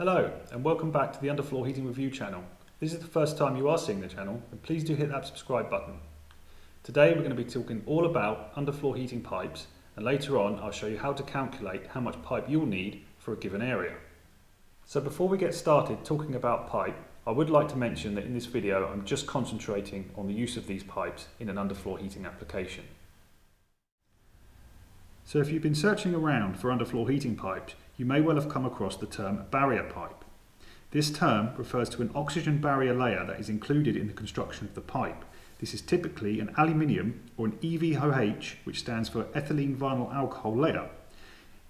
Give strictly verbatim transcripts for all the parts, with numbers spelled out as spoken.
Hello and welcome back to the Underfloor Heating Review channel. If this is the first time you are seeing the channel, then please do hit that subscribe button. Today we're going to be talking all about underfloor heating pipes, and later on I'll show you how to calculate how much pipe you'll need for a given area. So before we get started talking about pipe, I would like to mention that in this video I'm just concentrating on the use of these pipes in an underfloor heating application. So if you've been searching around for underfloor heating pipes, you may well have come across the term barrier pipe. This term refers to an oxygen barrier layer that is included in the construction of the pipe. This is typically an aluminium or an E V O H, which stands for ethylene vinyl alcohol layer.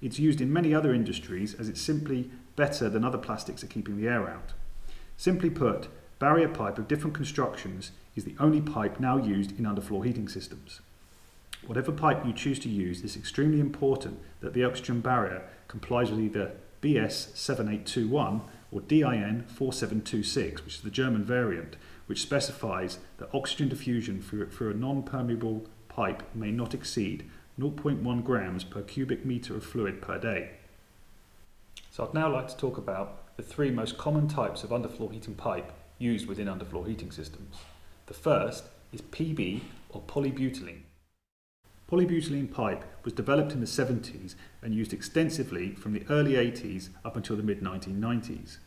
It's used in many other industries as it's simply better than other plastics at keeping the air out. Simply put, barrier pipe of different constructions is the only pipe now used in underfloor heating systems. Whatever pipe you choose to use, it's extremely important that the oxygen barrier complies with either B S seven eight two one or D I N four seven two six, which is the German variant, which specifies that oxygen diffusion through a non-permeable pipe may not exceed zero point one grams per cubic metre of fluid per day. So I'd now like to talk about the three most common types of underfloor heating pipe used within underfloor heating systems. The first is P B, or polybutylene. Polybutylene pipe was developed in the seventies and used extensively from the early eighties up until the mid nineteen nineties.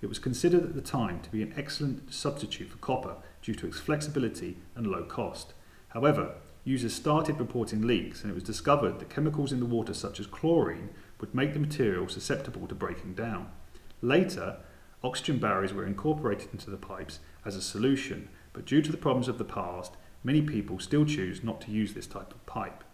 It was considered at the time to be an excellent substitute for copper due to its flexibility and low cost. However, users started reporting leaks, and it was discovered that chemicals in the water such as chlorine would make the material susceptible to breaking down. Later, oxygen barriers were incorporated into the pipes as a solution, but due to the problems of the past, many people still choose not to use this type of pipe.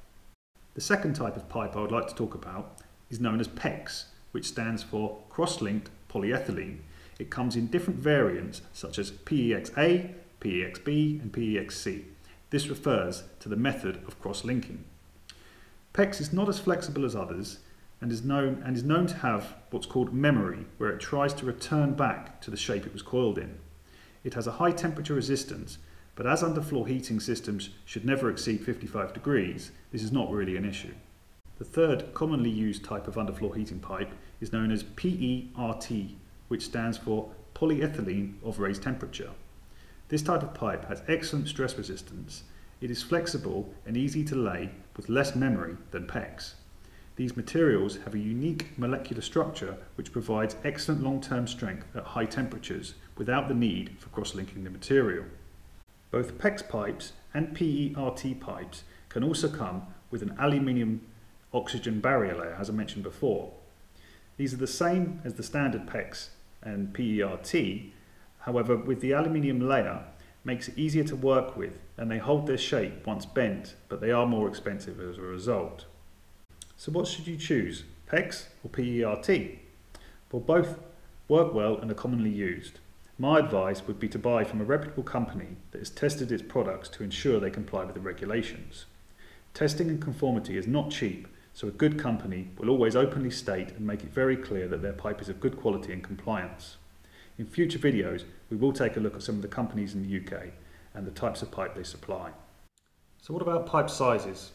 The second type of pipe I would like to talk about is known as PEX, which stands for cross-linked polyethylene. It comes in different variants such as P E X A, P E X B and P E X C. This refers to the method of cross-linking. PEX is not as flexible as others and is known, and is known to have what's called memory, where it tries to return back to the shape it was coiled in. It has a high temperature resistance, but as underfloor heating systems should never exceed fifty-five degrees, this is not really an issue. The third commonly used type of underfloor heating pipe is known as PERT, which stands for polyethylene of raised temperature. This type of pipe has excellent stress resistance. It is flexible and easy to lay with less memory than PEX. These materials have a unique molecular structure which provides excellent long-term strength at high temperatures without the need for cross-linking the material. Both PEX pipes and PERT pipes can also come with an aluminium oxygen barrier layer, as I mentioned before. These are the same as the standard PEX and PERT, however, with the aluminium layer, makes it easier to work with, and they hold their shape once bent, but they are more expensive as a result. So what should you choose, PEX or PERT? Well, both work well and are commonly used. My advice would be to buy from a reputable company that has tested its products to ensure they comply with the regulations. Testing and conformity is not cheap, so a good company will always openly state and make it very clear that their pipe is of good quality and compliance. In future videos, we will take a look at some of the companies in the U K and the types of pipe they supply. So what about pipe sizes?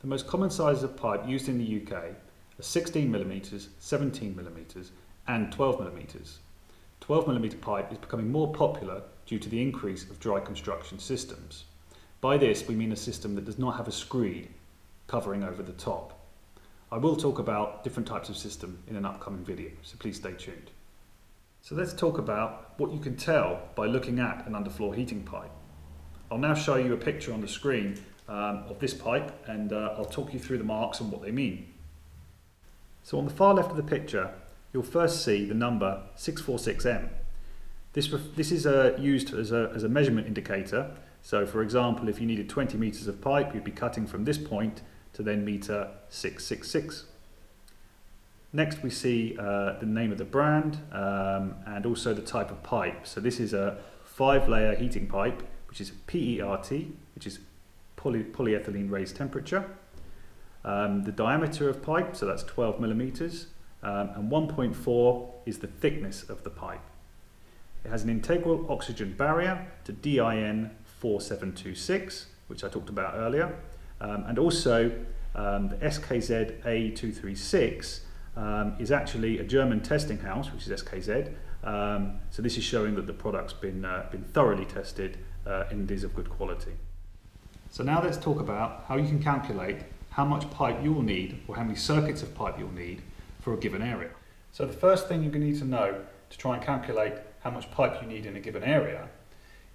The most common sizes of pipe used in the U K are sixteen millimetres, seventeen millimetres and twelve millimetres. twelve millimetre pipe is becoming more popular due to the increase of dry construction systems. By this we mean a system that does not have a screed covering over the top. I will talk about different types of system in an upcoming video, so please stay tuned. So let's talk about what you can tell by looking at an underfloor heating pipe. I'll now show you a picture on the screen um, of this pipe, and uh, I'll talk you through the marks and what they mean. So on the far left of the picture, you'll first see the number six four six M. This, this is uh, used as a, as a measurement indicator. So for example, if you needed twenty meters of pipe, you'd be cutting from this point to then meter six six six. Next we see uh, the name of the brand um, and also the type of pipe. So this is a five layer heating pipe, which is PERT, which is poly polyethylene raised temperature. Um, the diameter of pipe, so that's twelve millimeters. Um, and one point four is the thickness of the pipe. It has an integral oxygen barrier to D I N four seven two six, which I talked about earlier, um, and also um, the S K Z A two thirty-six um, is actually a German testing house, which is S K Z. Um, so this is showing that the product's been, uh, been thoroughly tested uh, and is of good quality. So now let's talk about how you can calculate how much pipe you'll need, or how many circuits of pipe you'll need for a given area. So the first thing you're going to need to know to try and calculate how much pipe you need in a given area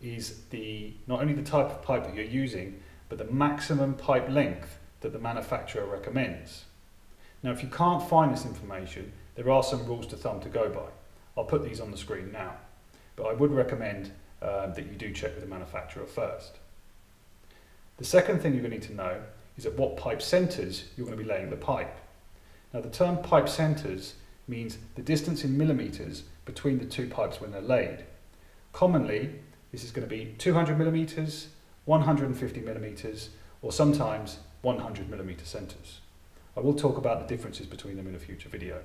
is the, not only the type of pipe that you're using, but the maximum pipe length that the manufacturer recommends. Now, if you can't find this information, there are some rules to thumb to go by. I'll put these on the screen now, but I would recommend uh, that you do check with the manufacturer first. The second thing you're going to need to know is at what pipe centres you're going to be laying the pipe. Now, the term pipe centres means the distance in millimetres between the two pipes when they're laid. Commonly, this is going to be two hundred millimetres, one hundred fifty millimetres, or sometimes one hundred millimetre centres. I will talk about the differences between them in a future video.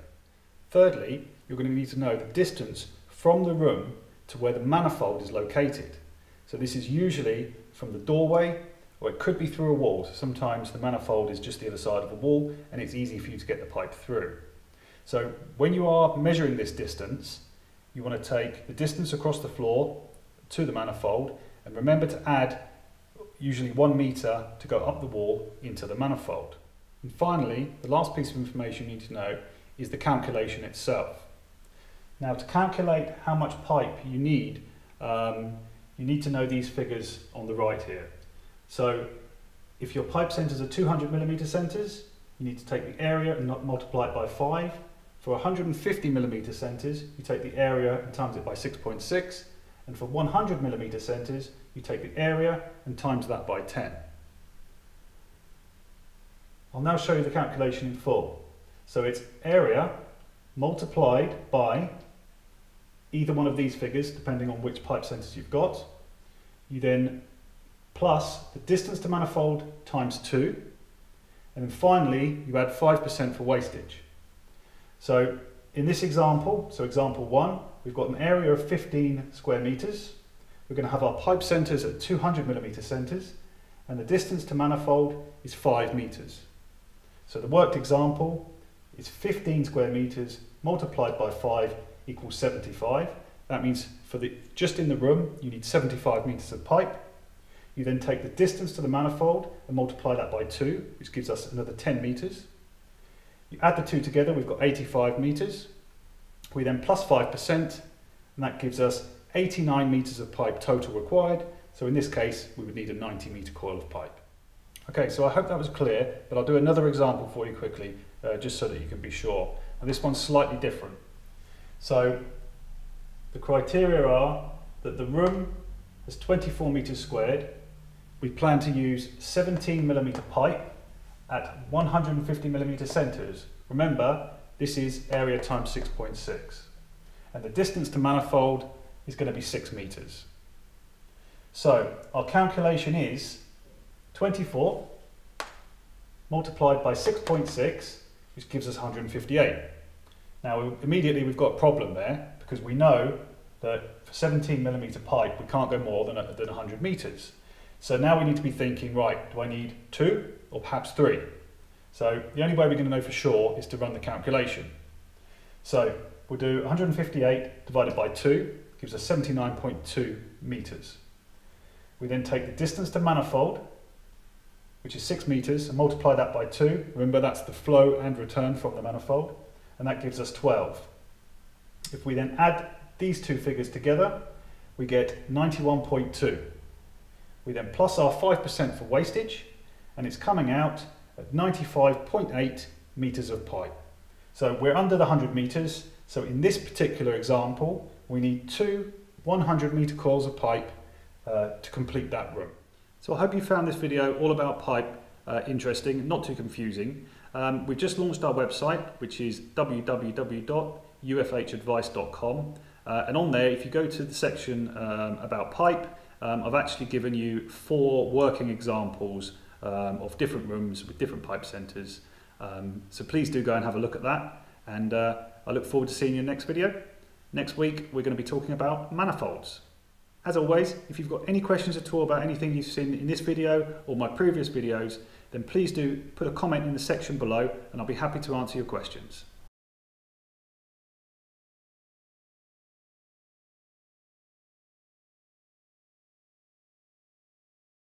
Thirdly, you're going to need to know the distance from the room to where the manifold is located. So this is usually from the doorway, or it could be through a wall. So sometimes the manifold is just the other side of the wall and it's easy for you to get the pipe through. So when you are measuring this distance, you want to take the distance across the floor to the manifold, and remember to add usually one meter to go up the wall into the manifold. And finally, the last piece of information you need to know is the calculation itself. Now, to calculate how much pipe you need, um, you need to know these figures on the right here. So if your pipe centres are two hundred millimetre centres, you need to take the area and multiply it by five. For one hundred fifty millimetre centres, you take the area and times it by six point six. And for one hundred millimetre centres, you take the area and times that by ten. I'll now show you the calculation in full. So it's area multiplied by either one of these figures, depending on which pipe centres you've got. You then plus the distance to manifold times two. And then finally, you add five percent for wastage. So in this example, so example one, we've got an area of fifteen square meters. We're going to have our pipe centers at two hundred millimeter centers, and the distance to manifold is five meters. So the worked example is fifteen square meters multiplied by five equals seventy-five. That means for the just in the room, you need seventy-five meters of pipe. You then take the distance to the manifold and multiply that by two, which gives us another ten meters. You add the two together, we've got eighty-five meters. We then plus five percent, and that gives us eighty-nine meters of pipe total required. So in this case, we would need a ninety meter coil of pipe. Okay, so I hope that was clear, but I'll do another example for you quickly, uh, just so that you can be sure. And this one's slightly different. So the criteria are that the room is twenty-four meters squared. We plan to use seventeen millimeter pipe at one hundred fifty millimeter centers. Remember, this is area times six point six. And the distance to manifold is going to be six meters. So our calculation is twenty-four multiplied by six point six, which gives us one hundred fifty-eight. Now, immediately we've got a problem there, because we know that for seventeen millimeter pipe, we can't go more than, than one hundred meters. So now we need to be thinking, right, do I need two or perhaps three? So the only way we're going to know for sure is to run the calculation. So we'll do one hundred fifty-eight divided by two, gives us seventy-nine point two meters. We then take the distance to manifold, which is six meters, and multiply that by two. Remember, that's the flow and return from the manifold, and that gives us twelve. If we then add these two figures together, we get ninety-one point two. We then plus our five percent for wastage, and it's coming out at ninety-five point eight meters of pipe. So we're under the one hundred meters. So in this particular example, we need two one hundred meter coils of pipe uh, to complete that room. So I hope you found this video all about pipe uh, interesting, not too confusing. Um, we've just launched our website, which is w w w dot u f h advice dot com. Uh, and on there, if you go to the section um, about pipe, um, I've actually given you four working examples Um, of different rooms with different pipe centres. Um, so please do go and have a look at that, and uh, I look forward to seeing you in the next video. Next week we're going to be talking about manifolds. As always, if you've got any questions at all about anything you've seen in this video or my previous videos, then please do put a comment in the section below, and I'll be happy to answer your questions.